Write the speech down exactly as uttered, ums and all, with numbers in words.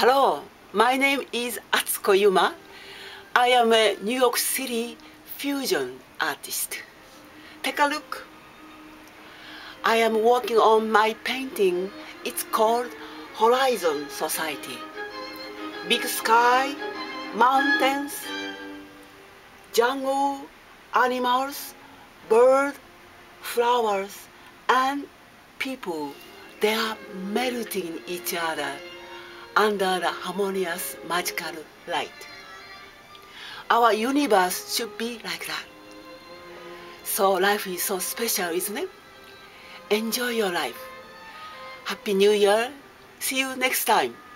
Hello, my name is Atsuko Yuma. I am a New York City fusion artist. Take a look. I am working on my painting. It's called Horizon Society. Big sky, mountains, jungle, animals, birds, flowers, and people. They are melting each other under the harmonious magical light. Our universe should be like that. So life is so special, isn't it? Enjoy your life. Happy New Year. See you next time.